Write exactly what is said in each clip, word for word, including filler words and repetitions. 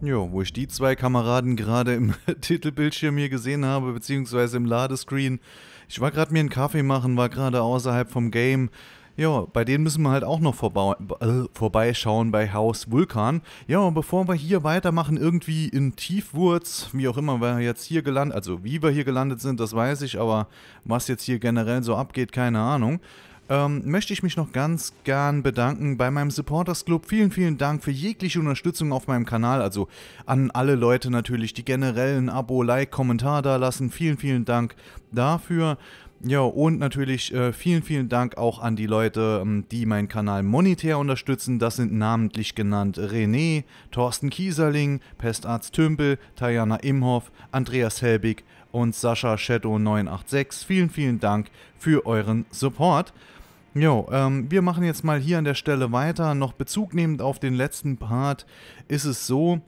Jo, wo ich die zwei Kameraden gerade im Titelbildschirm hier gesehen habe, beziehungsweise im Ladescreen. Ich war gerade mir einen Kaffee machen, war gerade außerhalb vom Game. Ja, bei denen müssen wir halt auch noch vorbe äh, vorbeischauen bei Haus Vulkan. Ja, bevor wir hier weitermachen, irgendwie in Tiefwurz, wie auch immer wir jetzt hier gelandet, also wie wir hier gelandet sind, das weiß ich, aber was jetzt hier generell so abgeht, keine Ahnung. Ähm, möchte ich mich noch ganz gern bedanken bei meinem Supporters Club. Vielen, vielen Dank für jegliche Unterstützung auf meinem Kanal. Also an alle Leute natürlich, die generell ein Abo, Like, Kommentar da lassen. Vielen, vielen Dank dafür. Ja, und natürlich äh, vielen, vielen Dank auch an die Leute, die meinen Kanal monetär unterstützen. Das sind namentlich genannt René, Thorsten Kieserling, Pestarzt Tümpel, Tajana Imhoff, Andreas Helbig und Sascha Shadow neun acht sechs. Vielen, vielen Dank für euren Support. Jo, ähm, wir machen jetzt mal hier an der Stelle weiter. Noch bezugnehmend auf den letzten Part ist es so,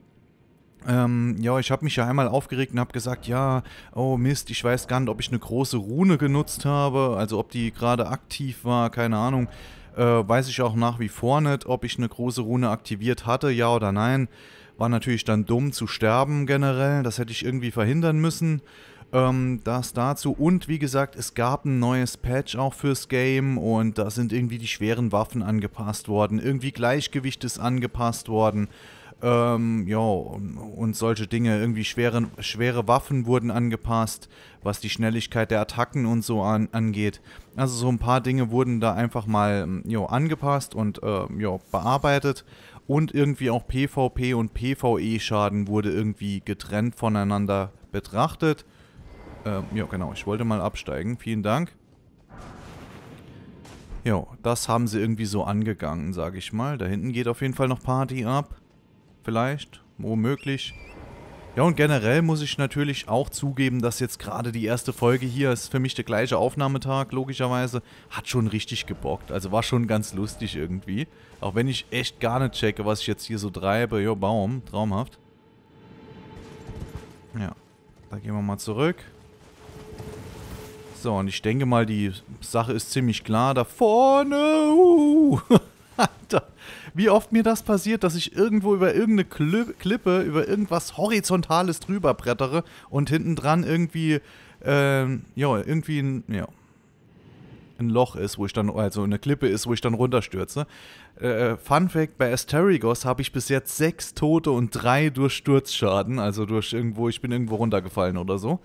ähm, ja, ich habe mich ja einmal aufgeregt und habe gesagt, ja, oh Mist, ich weiß gar nicht, ob ich eine große Rune genutzt habe, also ob die gerade aktiv war, keine Ahnung, äh, weiß ich auch nach wie vor nicht, ob ich eine große Rune aktiviert hatte, ja oder nein. War natürlich dann dumm zu sterben generell, das hätte ich irgendwie verhindern müssen. Ähm, das dazu. Und wie gesagt, es gab ein neues Patch auch fürs Game und da sind irgendwie die schweren Waffen angepasst worden. Irgendwie Gleichgewicht ist angepasst worden. Ähm, ja, und solche Dinge. Irgendwie schwere, schwere Waffen wurden angepasst, was die Schnelligkeit der Attacken und so an, angeht. Also so ein paar Dinge wurden da einfach mal jo, angepasst und äh, jo, bearbeitet. Und irgendwie auch PvP und PvE-Schaden wurde irgendwie getrennt voneinander betrachtet. Ähm, ja, genau. Ich wollte mal absteigen. Vielen Dank. Jo, das haben sie irgendwie so angegangen, sage ich mal. Da hinten geht auf jeden Fall noch Party ab. Vielleicht. Womöglich. Ja, und generell muss ich natürlich auch zugeben, dass jetzt gerade die erste Folge hier ist für mich der gleiche Aufnahmetag, logischerweise. Hat schon richtig gebockt. Also war schon ganz lustig irgendwie. Auch wenn ich echt gar nicht checke, was ich jetzt hier so treibe. Jo, Baum. Traumhaft. Ja. Da gehen wir mal zurück. So, und ich denke mal, die Sache ist ziemlich klar. Da vorne, uh, Alter, wie oft mir das passiert, dass ich irgendwo über irgendeine Klippe, über irgendwas Horizontales drüber brettere und hinten dran irgendwie, ähm, ja, irgendwie ein, ja, ein Loch ist, wo ich dann, also eine Klippe ist, wo ich dann runterstürze. Äh, Fun Fact, bei Asterigos habe ich bis jetzt sechs Tote und drei durch Sturzschaden, also durch irgendwo, ich bin irgendwo runtergefallen oder so.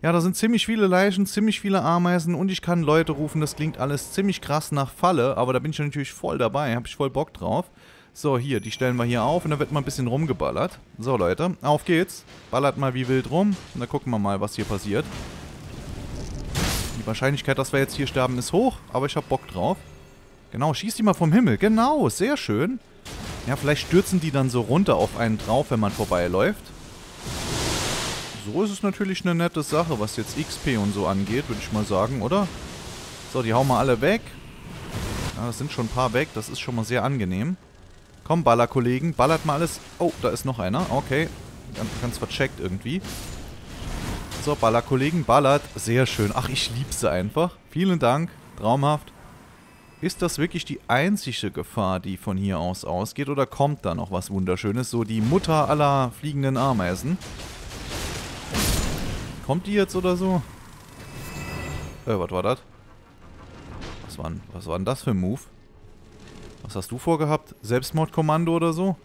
Ja, da sind ziemlich viele Leichen, ziemlich viele Ameisen und ich kann Leute rufen, das klingt alles ziemlich krass nach Falle, aber da bin ich natürlich voll dabei, habe ich voll Bock drauf. So, hier, die stellen wir hier auf und da wird mal ein bisschen rumgeballert. So, Leute, auf geht's. Ballert mal wie wild rum und dann gucken wir mal, was hier passiert. Die Wahrscheinlichkeit, dass wir jetzt hier sterben, ist hoch, aber ich habe Bock drauf. Genau, schieß die mal vom Himmel. Genau, sehr schön. Ja, vielleicht stürzen die dann so runter auf einen drauf, wenn man vorbeiläuft. So ist es natürlich eine nette Sache, was jetzt X P und so angeht, würde ich mal sagen, oder? So, die hauen wir alle weg. Ja, das sind schon ein paar weg, das ist schon mal sehr angenehm. Komm, Ballerkollegen, ballert mal alles. Oh, da ist noch einer, okay. Ganz vercheckt irgendwie. So, Ballerkollegen, ballert. Sehr schön. Ach, ich liebe sie einfach. Vielen Dank, traumhaft. Ist das wirklich die einzige Gefahr, die von hier aus ausgeht, oder kommt da noch was Wunderschönes? So die Mutter aller fliegenden Ameisen. Kommt die jetzt oder so? Äh, was war das? Was war, was war denn das für ein Move? Was hast du vorgehabt? Selbstmordkommando oder so?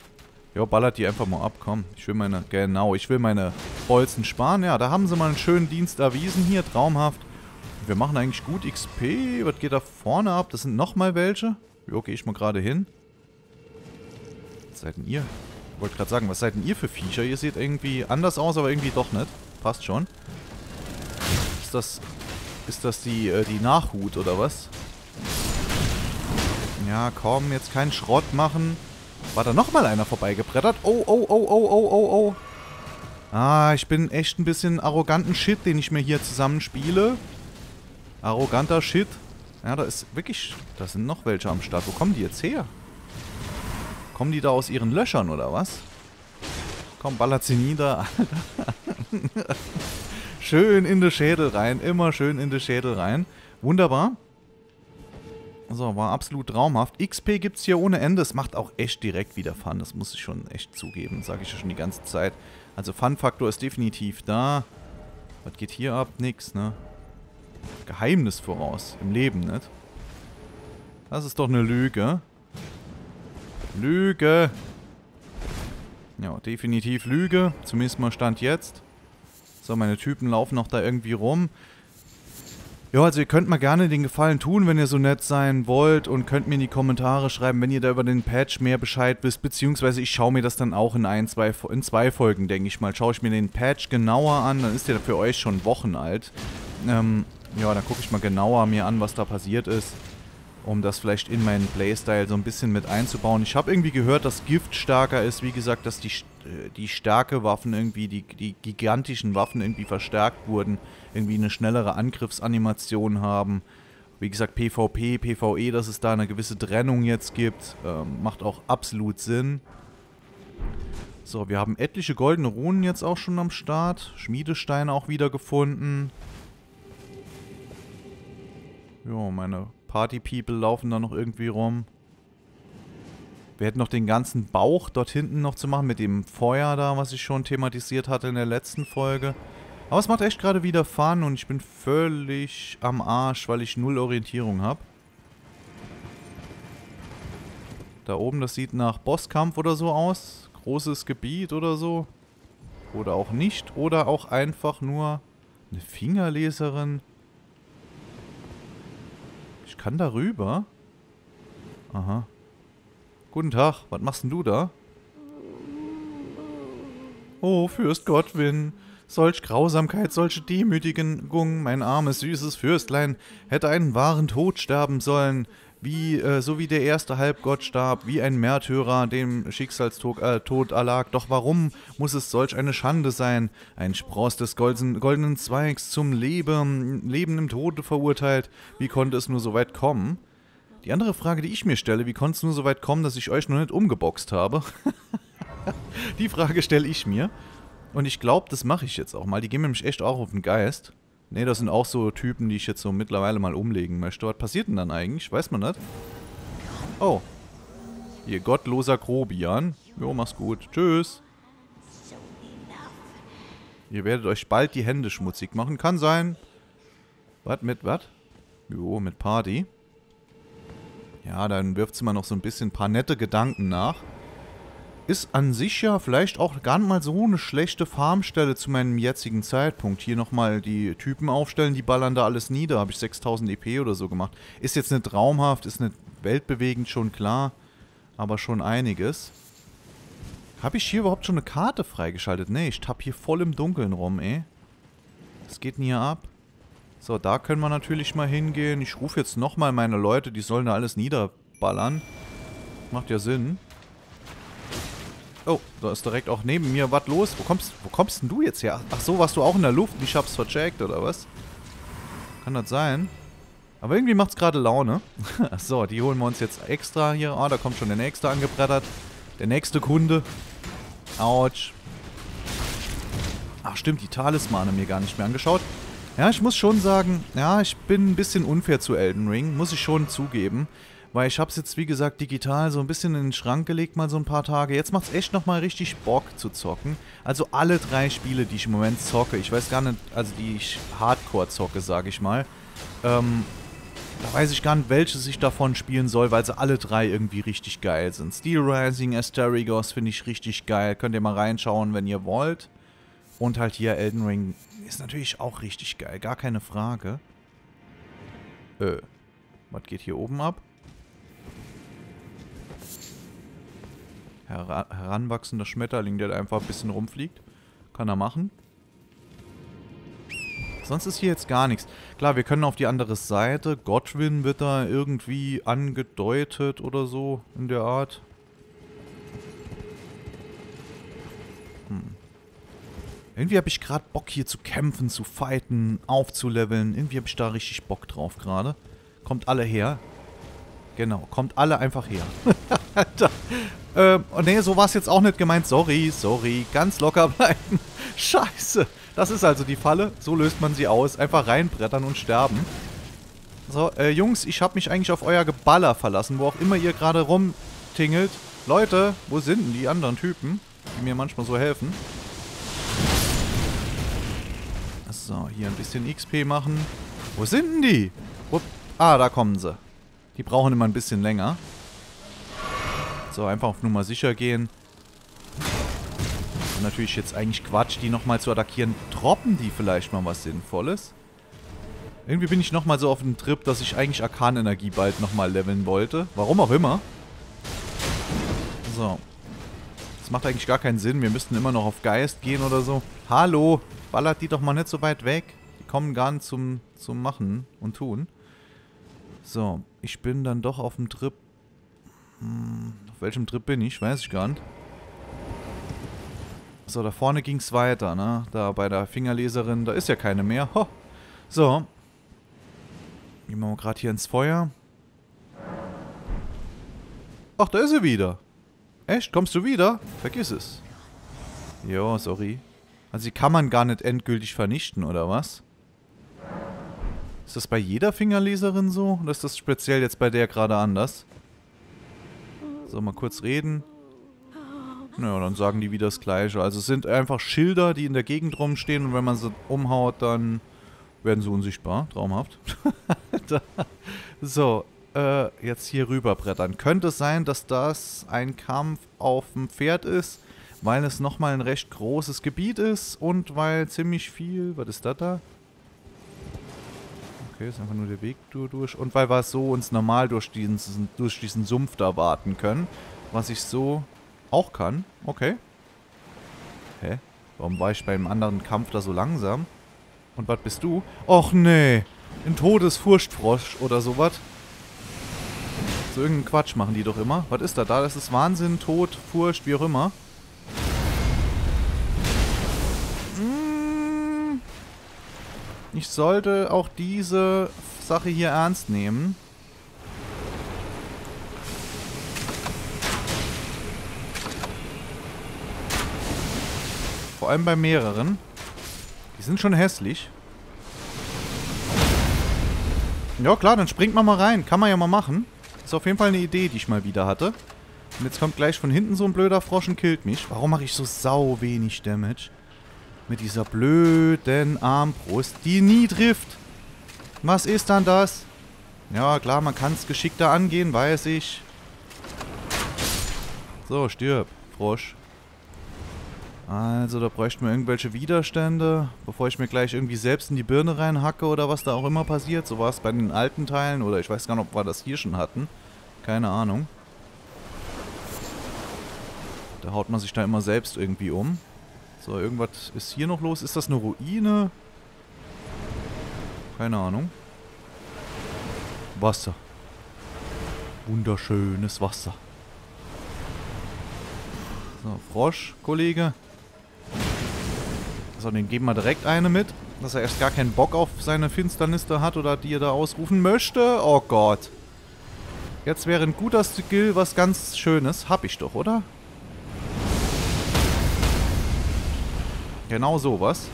Ja, ballert die einfach mal ab, komm. Ich will meine, genau, ich will meine Bolzen sparen. Ja, da haben sie mal einen schönen Dienst erwiesen hier, traumhaft. Wir machen eigentlich gut X P. Was geht da vorne ab? Das sind nochmal welche. Jo, gehe ich mal gerade hin. Was seid denn ihr? Ich wollte gerade sagen, was seid denn ihr für Viecher? Ihr seht irgendwie anders aus, aber irgendwie doch nicht. Passt schon. Ist das, ist das die, äh, die Nachhut oder was? Ja, komm, jetzt keinen Schrott machen. War da nochmal einer vorbeigebrettert? Oh, oh, oh, oh, oh, oh, oh. Ah, ich bin echt ein bisschen arroganten Shit, den ich mir hier zusammenspiele. Arroganter Shit. Ja, da ist wirklich... Da sind noch welche am Start. Wo kommen die jetzt her? Kommen die da aus ihren Löchern oder was? Komm, ballert sie nieder, Alter. Schön in den Schädel rein. Immer schön in den Schädel rein. Wunderbar. So, war absolut traumhaft. X P gibt es hier ohne Ende. Es macht auch echt direkt wieder Fun. Das muss ich schon echt zugeben. Sage ich ja schon die ganze Zeit. Also Fun-Faktor ist definitiv da. Was geht hier ab? Nix, ne? Geheimnis voraus. Im Leben, nicht? Das ist doch eine Lüge. Lüge! Ja, definitiv Lüge. Zumindest mal Stand jetzt. So, meine Typen laufen noch da irgendwie rum. Ja, also ihr könnt mal gerne den Gefallen tun, wenn ihr so nett sein wollt, und könnt mir in die Kommentare schreiben, wenn ihr da über den Patch mehr Bescheid wisst, beziehungsweise ich schaue mir das dann auch in ein, zwei, in zwei Folgen, denke ich mal. Schaue ich mir den Patch genauer an, dann ist der für euch schon Wochen alt. Ähm, ja, dann gucke ich mal genauer mir an, was da passiert ist, um das vielleicht in meinen Playstyle so ein bisschen mit einzubauen. Ich habe irgendwie gehört, dass Gift stärker ist, wie gesagt, dass die, die starke Waffen irgendwie, die, die gigantischen Waffen irgendwie verstärkt wurden, irgendwie eine schnellere Angriffsanimation haben. Wie gesagt, PvP, PvE, dass es da eine gewisse Trennung jetzt gibt, ähm, macht auch absolut Sinn. So, wir haben etliche goldene Runen jetzt auch schon am Start. Schmiedesteine auch wieder gefunden. Jo, meine Party-People laufen da noch irgendwie rum. Wir hätten noch den ganzen Bauch dort hinten noch zu machen mit dem Feuer da, was ich schon thematisiert hatte in der letzten Folge. Aber es macht echt gerade wieder Fun und ich bin völlig am Arsch, weil ich null Orientierung habe. Da oben, das sieht nach Bosskampf oder so aus. Großes Gebiet oder so. Oder auch nicht. Oder auch einfach nur eine Fingerleserin. Ich kann da rüber. Aha. Guten Tag, was machst denn du da? Oh, Fürst Gottwin. Solch Grausamkeit, solche Demütigung, mein armes, süßes Fürstlein, hätte einen wahren Tod sterben sollen, wie, äh, so wie der erste Halbgott starb, wie ein Märtyrer, dem Schicksalstod äh, Tod erlag. Doch warum muss es solch eine Schande sein? Ein Spross des golden, goldenen Zweigs zum Leben, Leben im Tode verurteilt. Wie konnte es nur so weit kommen? Die andere Frage, die ich mir stelle, wie konnte es nur so weit kommen, dass ich euch noch nicht umgeboxt habe? Die Frage stelle ich mir. Und ich glaube, das mache ich jetzt auch mal. Die gehen mir nämlich echt auch auf den Geist. Ne, das sind auch so Typen, die ich jetzt so mittlerweile mal umlegen möchte. Was passiert denn dann eigentlich? Weiß man das? Oh. Ihr gottloser Grobian. Jo, mach's gut. Tschüss. Ihr werdet euch bald die Hände schmutzig machen. Kann sein. Was mit was? Jo, mit Party. Ja, dann wirft sie mal noch so ein bisschen ein paar nette Gedanken nach. Ist an sich ja vielleicht auch gar nicht mal so eine schlechte Farmstelle zu meinem jetzigen Zeitpunkt. Hier nochmal die Typen aufstellen, die ballern da alles nieder. Habe ich sechstausend E P oder so gemacht. Ist jetzt nicht traumhaft, ist nicht weltbewegend, schon klar. Aber schon einiges. Habe ich hier überhaupt schon eine Karte freigeschaltet? Nee, ich tapp hier voll im Dunkeln rum, ey. Was geht denn hier ab? So, da können wir natürlich mal hingehen. Ich rufe jetzt nochmal meine Leute, die sollen da alles niederballern. Macht ja Sinn. Oh, da ist direkt auch neben mir was los. Wo kommst, wo kommst denn du jetzt her? Ach so, warst du auch in der Luft und ich hab's vercheckt, oder was? Kann das sein? Aber irgendwie macht's gerade Laune. Ach so, die holen wir uns jetzt extra hier. Ah, oh, da kommt schon der nächste angebrettert. Der nächste Kunde. Autsch. Ach stimmt, die Talismane mir gar nicht mehr angeschaut. Ja, ich muss schon sagen, ja, ich bin ein bisschen unfair zu Elden Ring. Muss ich schon zugeben. Weil ich habe es jetzt, wie gesagt, digital so ein bisschen in den Schrank gelegt, mal so ein paar Tage. Jetzt macht es echt nochmal richtig Bock zu zocken. Also alle drei Spiele, die ich im Moment zocke, ich weiß gar nicht, also die ich hardcore zocke, sage ich mal. Ähm, da weiß ich gar nicht, welches ich davon spielen soll, weil sie alle drei irgendwie richtig geil sind. Steel Rising, Asterigos finde ich richtig geil. Könnt ihr mal reinschauen, wenn ihr wollt. Und halt hier Elden Ring ist natürlich auch richtig geil, gar keine Frage. Äh, was geht hier oben ab? Heranwachsender Schmetterling, der da einfach ein bisschen rumfliegt. Kann er machen. Sonst ist hier jetzt gar nichts. Klar, wir können auf die andere Seite. Godwin wird da irgendwie angedeutet oder so in der Art. Hm. Irgendwie habe ich gerade Bock hier zu kämpfen, zu fighten, aufzuleveln. Irgendwie habe ich da richtig Bock drauf gerade. Kommt alle her. Genau, kommt alle einfach her. Alter. Ähm, ne, so war es jetzt auch nicht gemeint. Sorry, sorry. Ganz locker bleiben. Scheiße. Das ist also die Falle. So löst man sie aus. Einfach reinbrettern und sterben. So, äh, Jungs, ich habe mich eigentlich auf euer Geballer verlassen, wo auch immer ihr gerade rumtingelt. Leute, wo sind denn die anderen Typen, die mir manchmal so helfen? So, hier ein bisschen X P machen. Wo sind denn die? Upp. Ah, da kommen sie. Die brauchen immer ein bisschen länger. So, einfach auf Nummer sicher gehen. Und natürlich jetzt eigentlich Quatsch, die nochmal zu attackieren. Droppen die vielleicht mal was Sinnvolles? Irgendwie bin ich nochmal so auf dem Trip, dass ich eigentlich Arkan-Energie bald nochmal leveln wollte. Warum auch immer. So. Das macht eigentlich gar keinen Sinn. Wir müssten immer noch auf Geist gehen oder so. Hallo! Ballert die doch mal nicht so weit weg. Die kommen gar nicht zum, zum Machen und Tun. So. Ich bin dann doch auf dem Trip. Hm, auf welchem Trip bin ich? Weiß ich gar nicht. So, da vorne ging es weiter, ne? Da bei der Fingerleserin. Da ist ja keine mehr. Ho. So. Gehen wir mal gerade hier ins Feuer. Ach, da ist sie wieder. Echt? Kommst du wieder? Vergiss es. Jo, sorry. Also die kann man gar nicht endgültig vernichten, oder was? Ist das bei jeder Fingerleserin so? Oder ist das speziell jetzt bei der gerade anders? So, mal kurz reden. Naja, dann sagen die wieder das Gleiche. Also es sind einfach Schilder, die in der Gegend rumstehen. Und wenn man sie umhaut, dann werden sie unsichtbar. Traumhaft. So. Äh, jetzt hier rüber brettern. Könnte es sein, dass das ein Kampf auf dem Pferd ist, weil es nochmal ein recht großes Gebiet ist und weil ziemlich viel... Was ist das da? Okay, ist einfach nur der Weg durch. Und weil wir so uns normal durch diesen, durch diesen Sumpf da warten können, was ich so auch kann. Okay. Hä? Warum war ich beim anderen Kampf da so langsam? Und was bist du? Och nee, ein Todesfurchtfrosch oder sowas. So irgendeinen Quatsch machen die doch immer. Was ist da da? Das ist Wahnsinn, Tod, Furcht, wie auch immer. Hm. Ich sollte auch diese Sache hier ernst nehmen. Vor allem bei mehreren. Die sind schon hässlich. Ja klar, dann springt man mal rein. Kann man ja mal machen. Ist auf jeden Fall eine Idee, die ich mal wieder hatte. Und jetzt kommt gleich von hinten so ein blöder Frosch und killt mich. Warum mache ich so sau wenig Damage? Mit dieser blöden Armbrust, die nie trifft. Was ist dann das? Ja, klar, man kann es geschickter angehen, weiß ich. So, stirb, Frosch. Also, da bräuchten wir irgendwelche Widerstände, bevor ich mir gleich irgendwie selbst in die Birne reinhacke oder was da auch immer passiert. So war es bei den alten Teilen oder ich weiß gar nicht, ob wir das hier schon hatten. Keine Ahnung. Da haut man sich da immer selbst irgendwie um. So, irgendwas ist hier noch los. Ist das eine Ruine? Keine Ahnung. Wasser. Wunderschönes Wasser. So, Frosch, Kollege. So, den geben wir direkt eine mit, dass er erst gar keinen Bock auf seine Finsternis da hat oder die er da ausrufen möchte. Oh Gott. Jetzt wäre ein guter Skill was ganz Schönes. Hab ich doch, oder? Genau sowas.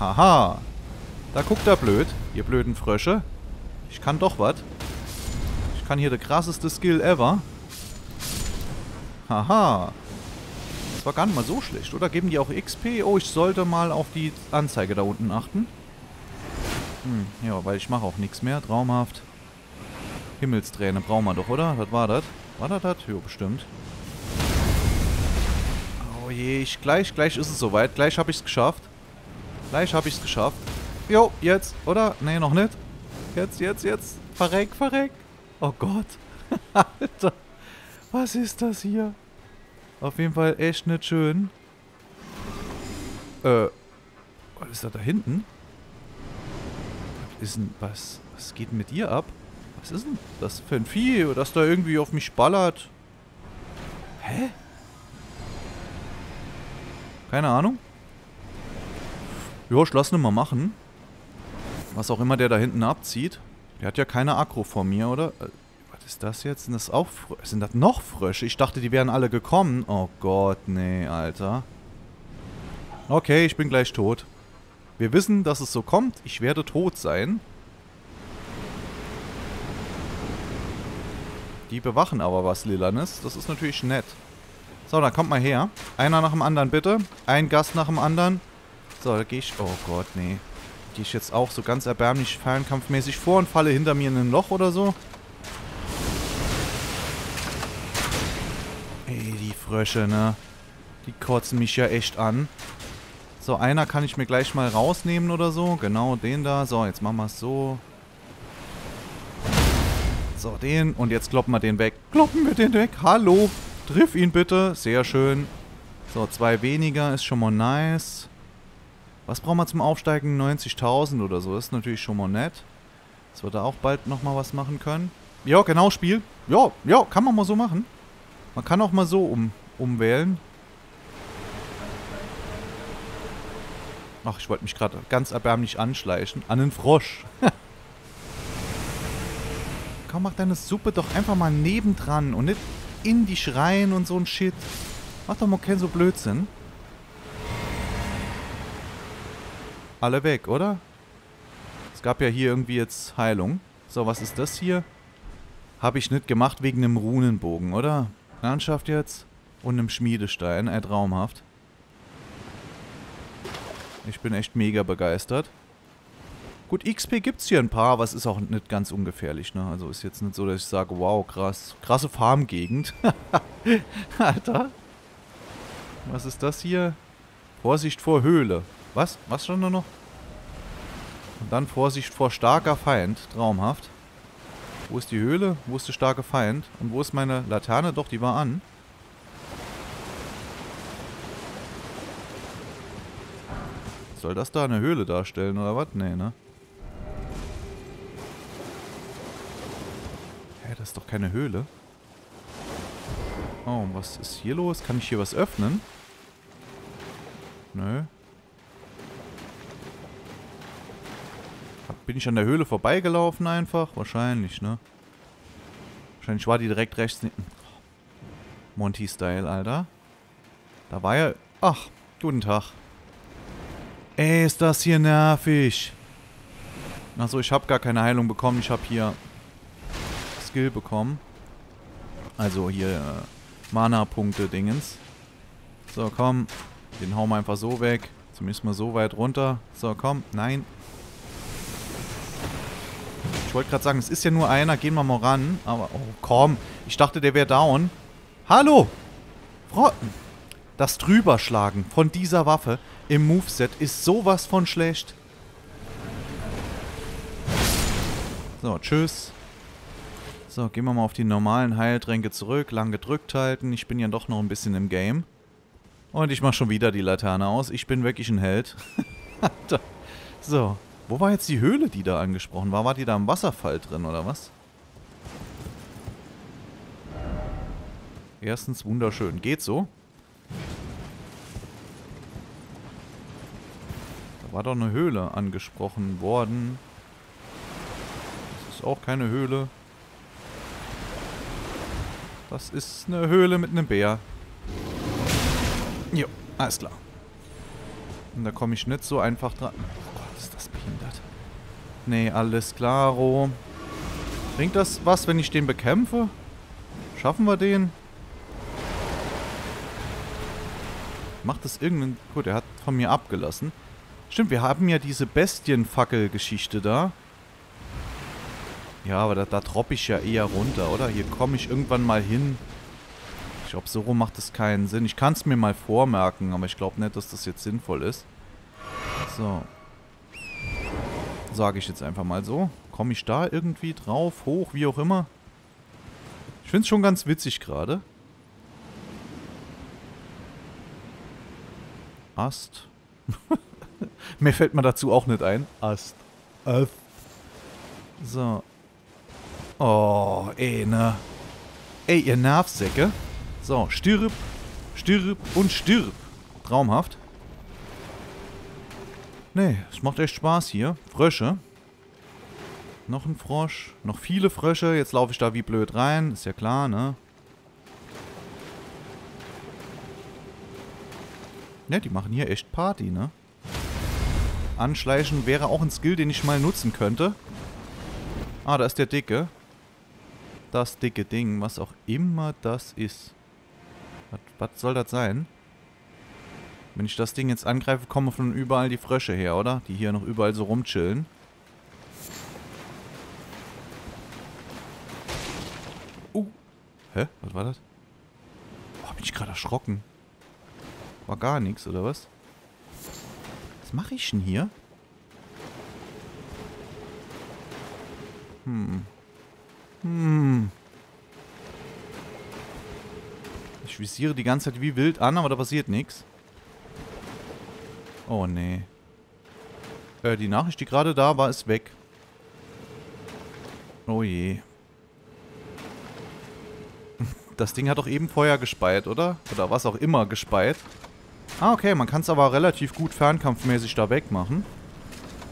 Haha. Da guckt er blöd, ihr blöden Frösche. Ich kann doch was. Ich kann hier der krasseste Skill ever. Haha. Das war gar nicht mal so schlecht, oder? Geben die auch X P? Oh, ich sollte mal auf die Anzeige da unten achten. Hm, ja, weil ich mache auch nichts mehr. Traumhaft. Himmelsträne brauchen wir doch, oder? Das war das. War das das? Jo, bestimmt. Oh je, ich gleich, gleich ist es soweit. Gleich habe ich es geschafft. Gleich habe ich es geschafft. Jo, jetzt, oder? Nee, noch nicht. Jetzt, jetzt, jetzt. Verreck, verreck. Oh Gott. Alter. Was ist das hier? Auf jeden Fall echt nicht schön. Äh. Was ist da da hinten? Was ist denn. Was, was geht denn mit ihr ab? Was ist denn das für ein Vieh, das da irgendwie auf mich ballert? Hä? Keine Ahnung. Jo, ich lass ihn mal machen. Was auch immer der da hinten abzieht. Der hat ja keine Aggro vor mir, oder? Ist das jetzt? Sind das auch Frösche? Sind das noch Frösche? Ich dachte, die wären alle gekommen. Oh Gott, nee, Alter. Okay, ich bin gleich tot. Wir wissen, dass es so kommt. Ich werde tot sein. Die bewachen aber was Lilanes. Das ist natürlich nett. So, dann kommt mal her. Einer nach dem anderen, bitte. Ein Gast nach dem anderen. So, da gehe ich... Oh Gott, nee. Gehe ich jetzt auch so ganz erbärmlich fernkampfmäßig vor und falle hinter mir in ein Loch oder so? Ey, die Frösche, ne? Die kotzen mich ja echt an. So, einer kann ich mir gleich mal rausnehmen oder so. Genau, den da. So, jetzt machen wir es so. So, den. Und jetzt kloppen wir den weg. Kloppen wir den weg. Hallo. Triff ihn bitte. Sehr schön. So, zwei weniger ist schon mal nice. Was brauchen wir zum Aufsteigen? neunzigtausend oder so. Das ist natürlich schon mal nett. Dass wir da auch bald nochmal was machen können. Ja, genau, Spiel. Ja, ja, kann man mal so machen. Man kann auch mal so um, umwählen. Ach, ich wollte mich gerade ganz erbärmlich anschleichen. An den Frosch. Komm, mach deine Suppe doch einfach mal nebendran und nicht in die Schreien und so ein Shit. Mach doch mal keinen so Blödsinn. Alle weg, oder? Es gab ja hier irgendwie jetzt Heilung. So, was ist das hier? Habe ich nicht gemacht wegen einem Runenbogen, oder? Landschaft jetzt und einem Schmiedestein. Äh, traumhaft. Ich bin echt mega begeistert. Gut, X P gibt es hier ein paar, aber es ist auch nicht ganz ungefährlich, ne? Also ist jetzt nicht so, dass ich sage, wow, krass. Krasse Farmgegend. Alter. Was ist das hier? Vorsicht vor Höhle. Was? Was schon nur noch? Und dann Vorsicht vor starker Feind. Traumhaft. Wo ist die Höhle? Wo ist der starke Feind? Und wo ist meine Laterne? Doch, die war an. Soll das da eine Höhle darstellen, oder was? Nee, ne? Hä, das ist doch keine Höhle. Oh, was ist hier los? Kann ich hier was öffnen? Nö. Bin ich an der Höhle vorbeigelaufen einfach? Wahrscheinlich, ne? Wahrscheinlich war die direkt rechts... Monty-Style, Alter. Da war ja... Ach, guten Tag. Ey, ist das hier nervig. Achso, ich habe gar keine Heilung bekommen. Ich habe hier Skill bekommen. Also hier äh, Mana-Punkte-Dingens. So, komm. Den hauen wir einfach so weg. Zumindest mal so weit runter. So, komm. Nein. Ich wollte gerade sagen, es ist ja nur einer. Gehen wir mal ran. Aber, oh, komm. Ich dachte, der wäre down. Hallo. Frotten. Das Drüberschlagen von dieser Waffe im Moveset ist sowas von schlecht. So, tschüss. So, gehen wir mal auf die normalen Heiltränke zurück. Lang gedrückt halten. Ich bin ja doch noch ein bisschen im Game. Und ich mache schon wieder die Laterne aus. Ich bin wirklich ein Held. So, wo war jetzt die Höhle, die da angesprochen war? War die da im Wasserfall drin, oder was? Erstens wunderschön. Geht so. War doch eine Höhle angesprochen worden. Das ist auch keine Höhle. Das ist eine Höhle mit einem Bär. Jo, alles klar. Und da komme ich nicht so einfach dran. Oh Gott, ist das behindert. Nee, alles klaro. Bringt das was, wenn ich den bekämpfe? Schaffen wir den? Macht das irgendeinen... Gut, er hat von mir abgelassen. Stimmt, wir haben ja diese Bestienfackel-Geschichte da. Ja, aber da, da droppe ich ja eher runter, oder? Hier komme ich irgendwann mal hin. Ich glaube, so rum macht das keinen Sinn. Ich kann es mir mal vormerken, aber ich glaube nicht, dass das jetzt sinnvoll ist. So. Sage ich jetzt einfach mal so. Komme ich da irgendwie drauf, hoch, wie auch immer? Ich finde es schon ganz witzig gerade. Ast. Mir fällt man dazu auch nicht ein. Ast. Ast. So. Oh, ey, ne. Ey, ihr Nervsäcke. So, stirb, stirb und stirb. Traumhaft. Nee, es macht echt Spaß hier. Frösche. Noch ein Frosch. Noch viele Frösche. Jetzt laufe ich da wie blöd rein. Ist ja klar, ne? Ne, die machen hier echt Party, ne? Anschleichen wäre auch ein Skill, den ich mal nutzen könnte. Ah, da ist der Dicke. das dicke Ding, was auch immer das ist. Was, was soll das sein? Wenn ich das Ding jetzt angreife, kommen von überall die Frösche her, oder? Die hier noch überall so rumchillen. Uh. Hä? Was war das? Boah, bin ich gerade erschrocken. War gar nichts, oder was? Was mache ich denn hier? Hm. Hm. Ich visiere die ganze Zeit wie wild an, aber da passiert nichts. Oh, nee. Äh, die Nachricht, die gerade da war, ist weg. Oh je. Das Ding hat doch eben Feuer gespeit, oder? Oder was auch immer gespeit. Ah, okay, man kann es aber relativ gut fernkampfmäßig da wegmachen.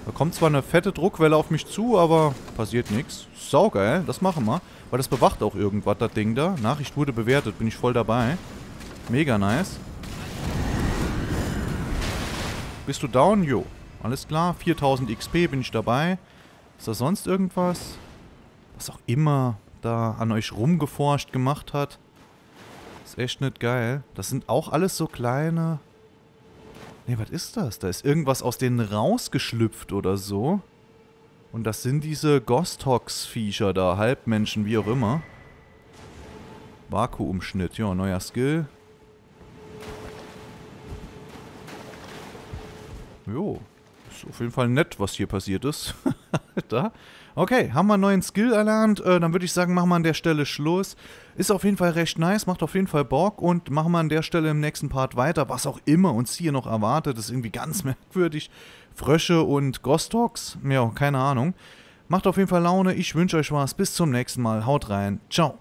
Da kommt zwar eine fette Druckwelle auf mich zu, aber passiert nichts. Saugeil, das machen wir. Weil das bewacht auch irgendwas, das Ding da. Nachricht wurde bewertet, bin ich voll dabei. Mega nice. Bist du down? Jo. Alles klar, viertausend X P bin ich dabei. Ist da sonst irgendwas? Was auch immer da an euch rumgeforscht gemacht hat. Ist echt nicht geil. Das sind auch alles so kleine... Ne, was ist das? Da ist irgendwas aus denen rausgeschlüpft oder so. Und das sind diese Ghostox-Viecher da, Halbmenschen, wie auch immer. Vakuumschnitt, ja, neuer Skill. Jo, ist auf jeden Fall nett, was hier passiert ist. Da. Okay, haben wir einen neuen Skill erlernt. Äh, dann würde ich sagen, machen wir an der Stelle Schluss. Ist auf jeden Fall recht nice, macht auf jeden Fall Bock und machen wir an der Stelle im nächsten Part weiter. Was auch immer uns hier noch erwartet, ist irgendwie ganz merkwürdig. Frösche und Ghostox? Ja, keine Ahnung. Macht auf jeden Fall Laune. Ich wünsche euch was. Bis zum nächsten Mal. Haut rein. Ciao.